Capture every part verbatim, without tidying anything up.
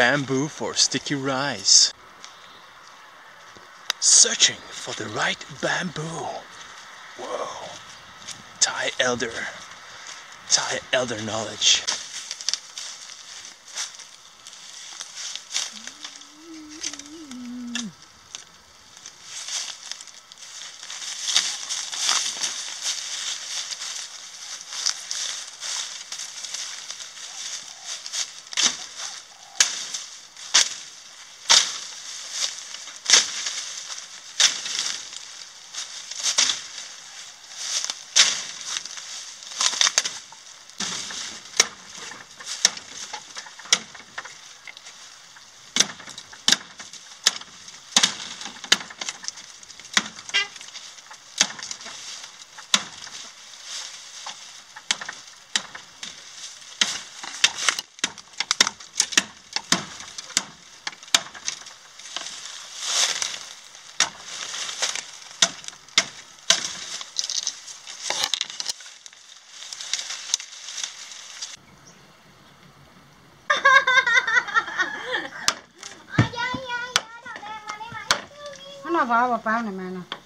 bamboo for sticky rice. Searching for the right bamboo. Whoa. Thai elder. Thai elder knowledge. Vào vào này mà nè.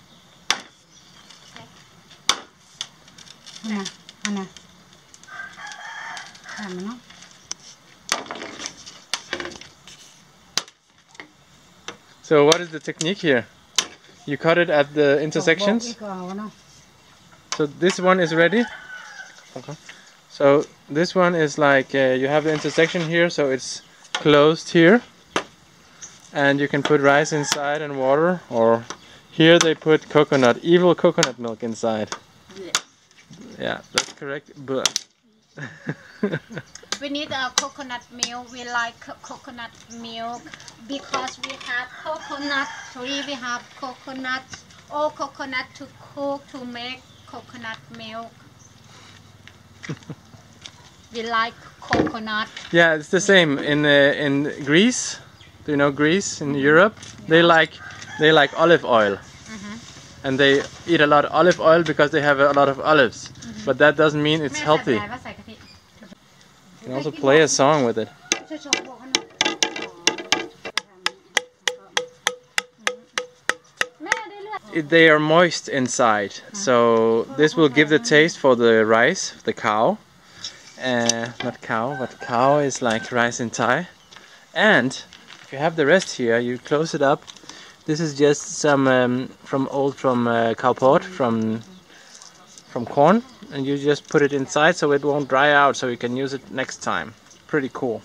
Nè, nè. Làm nó. So what is the technique here? You cut it at the intersections. So this one is ready. Okay. So this one is like uh, you have the intersection here, so it's closed here. And you can put rice inside and water, or here they put coconut, evil coconut milk inside. Yeah, yeah, that's correct. But we need a coconut milk. We like coconut milk because we have coconut tree, we have coconut, all coconut to cook to make coconut milk. We like coconut. Yeah, it's the same in uh, in Greece. Do you know Greece in Europe? Yeah. They like they like olive oil, mm-hmm. and they eat a lot of olive oil because they have a lot of olives. Mm-hmm. But that doesn't mean it's healthy. You can also play a song with it. It they are moist inside, so this will give the taste for the rice, the khao. Uh, not cow, but khao is like rice in Thai, and you have the rest here. You close it up. This is just some um, from old from uh, cowport from from corn, and you just put it inside so it won't dry out, so you can use it next time. Pretty cool.